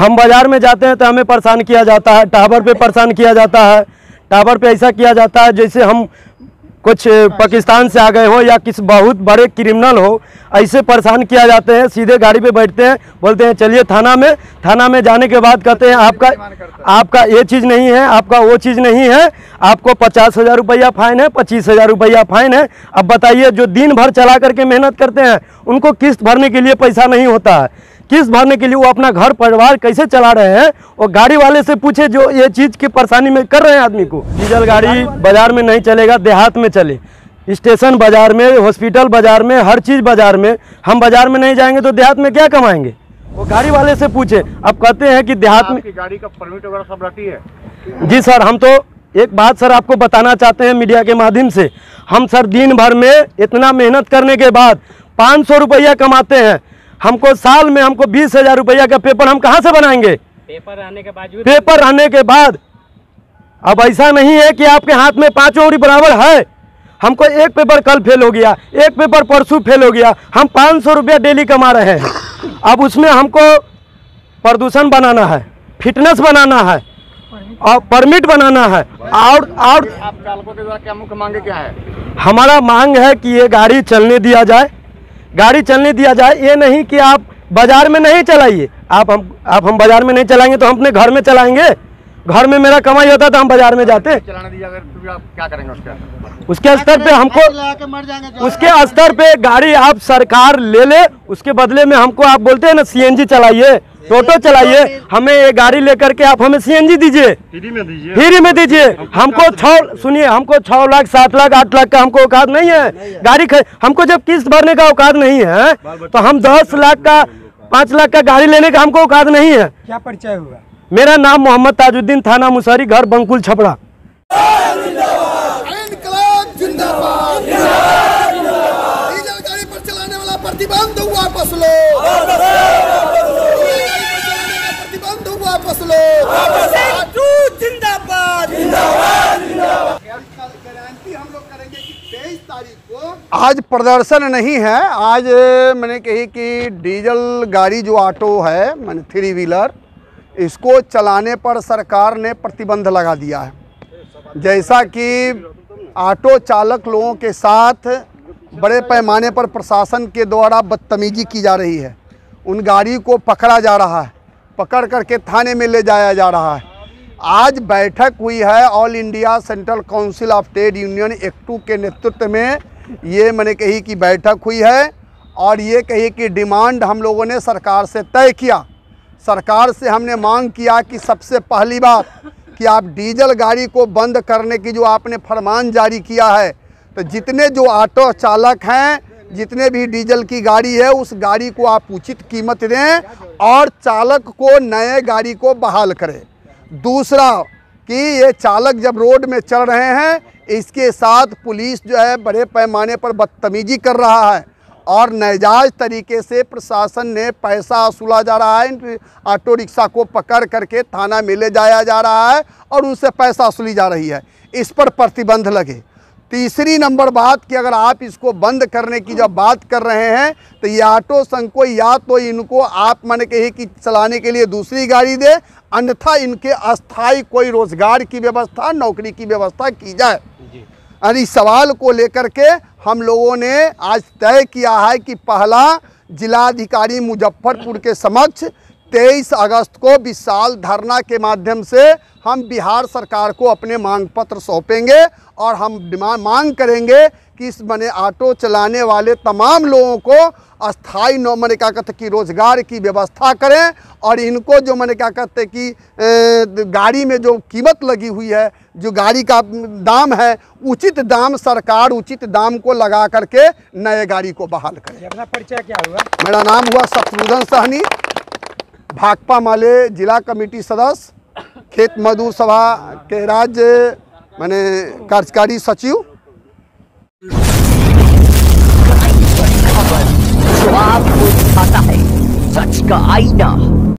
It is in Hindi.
हम बाज़ार में जाते हैं तो हमें परेशान किया जाता है, टावर पे परेशान किया जाता है। टावर पे ऐसा किया जाता है जैसे हम कुछ पाकिस्तान से आ गए हो या किसी बहुत बड़े क्रिमिनल हो, ऐसे परेशान किया जाते हैं। सीधे गाड़ी पे बैठते हैं, बोलते हैं चलिए थाना में। थाना में जाने के बाद कहते हैं आपका ये चीज़ नहीं है, आपका वो चीज़ नहीं है, आपको 50,000 रुपया फ़ाइन है, 25,000 रुपया फ़ाइन है। अब बताइए जो दिन भर चला करके मेहनत करते हैं उनको किस्त भरने के लिए पैसा नहीं होता है। किस्त भरने के लिए वो अपना घर परिवार कैसे चला रहे हैं, वो गाड़ी वाले से पूछे जो ये चीज़ की परेशानी में कर रहे हैं आदमी को। डीजल गाड़ी बाज़ार में नहीं चलेगा, देहात में चले। स्टेशन बाज़ार में, हॉस्पिटल बाज़ार में, हर चीज़ बाज़ार में। हम बाज़ार में नहीं जाएंगे तो देहात में क्या कमाएंगे? वो गाड़ी वाले से पूछे। अब कहते हैं कि देहात में गाड़ी का परमिट वगैरह सब रहती है। जी सर, हम तो एक बात सर आपको बताना चाहते हैं मीडिया के माध्यम से। हम सर दिन भर में इतना मेहनत करने के बाद 500 रुपया कमाते हैं। हमको साल में हमको 20,000 रुपया का पेपर हम कहाँ से बनाएंगे? पेपर आने के बाद। अब ऐसा नहीं है कि आपके हाथ में 5 औरी बराबर है। हमको एक पेपर कल फेल हो गया, एक पेपर परसों फेल हो गया। हम 500 रुपया डेली कमा रहे हैं। अब उसमें हमको प्रदूषण बनाना है, फिटनेस बनाना है और परमिट बनाना है। और आप चालकों के द्वारा क्या मुख्य मांगे क्या है? हमारा मांग है कि ये गाड़ी चलने दिया जाए, गाड़ी चलने दिया जाए। ये नहीं कि आप बाज़ार में नहीं चलाइए। आप हम बाज़ार में नहीं चलाएंगे तो हम अपने घर में चलाएंगे। घर में मेरा कमाई होता तो हम बाज़ार में जाते। चलाने दिया अगर तो आप क्या करेंगे उसके स्तर पे? हमको उसके स्तर पे गाड़ी आप सरकार ले ले, उसके बदले में हमको आप बोलते हैं ना CNG चलाइए, टोटो चलाइए। हमें ये गाड़ी लेकर के आप हमें CNG दीजिए, फ्री में दीजिए। हमको 6 लाख 7 लाख 8 लाख का हमको औकात नहीं है। गाड़ी हमको जब किस्त भरने का औकात नहीं है तो हम 10 लाख का 5 लाख का गाड़ी लेने का हमको औकात नहीं है। क्या परिचय हुआ? मेरा नाम मोहम्मद ताजुद्दीन, थाना मुशारी, घर बंकुल, छपरा। आज प्रदर्शन नहीं है। आज मैंने कही कि डीजल गाड़ी जो ऑटो है, मैंने 3 व्हीलर, इसको चलाने पर सरकार ने प्रतिबंध लगा दिया है। जैसा कि ऑटो चालक लोगों के साथ बड़े पैमाने पर प्रशासन के द्वारा बदतमीजी की जा रही है। उन गाड़ी को पकड़ा जा रहा है, पकड़ करके थाने में ले जाया जा रहा है। आज बैठक हुई है All India Central Council of Trade Union एक्टू के नेतृत्व में। ये मैंने कही कि बैठक हुई है और ये कही कि डिमांड हम लोगों ने सरकार से तय किया। सरकार से हमने मांग किया कि सबसे पहली बात कि आप डीजल गाड़ी को बंद करने की जो आपने फरमान जारी किया है, तो जितने जो ऑटो चालक हैं, जितने भी डीजल की गाड़ी है, उस गाड़ी को आप उचित कीमत दें और चालक को नए गाड़ी को बहाल करें। दूसरा कि ये चालक जब रोड में चल रहे हैं, इसके साथ पुलिस जो है बड़े पैमाने पर बदतमीजी कर रहा है और नाजायज़ तरीके से प्रशासन ने पैसा वसूला जा रहा है। ऑटो रिक्शा को पकड़ करके थाना में ले जाया जा रहा है और उनसे पैसा वसूली जा रही है। इस पर प्रतिबंध लगे। तीसरी नंबर बात कि अगर आप इसको बंद करने की जब बात कर रहे हैं तो ये ऑटो संघ को या तो इनको आप मैंने कही कि चलाने के लिए दूसरी गाड़ी दे, अन्यथा इनके अस्थायी कोई रोज़गार की व्यवस्था, नौकरी की व्यवस्था की जाए। और इस सवाल को लेकर के हम लोगों ने आज तय किया है कि पहला जिलाधिकारी मुजफ्फरपुर के समक्ष 23 अगस्त को विशाल धरना के माध्यम से हम बिहार सरकार को अपने मांग पत्र सौंपेंगे और हम मांग करेंगे कि इस मैंने ऑटो चलाने वाले तमाम लोगों को स्थायी नौ मैंने क्या कहते कि रोज़गार की व्यवस्था करें और इनको जो मैंने क्या कहते कि गाड़ी में जो कीमत लगी हुई है, जो गाड़ी का दाम है, उचित दाम सरकार उचित दाम को लगा करके नए गाड़ी को बहाल करे। अपना परिचय क्या हुआ? मेरा नाम हुआ सत्रुधन साहनी, भाकपा माले जिला कमेटी सदस्य, खेत मजदूर सभा के राज्य माने कार्यकारी सचिव। तो आपको दिखाता है सच का आईना।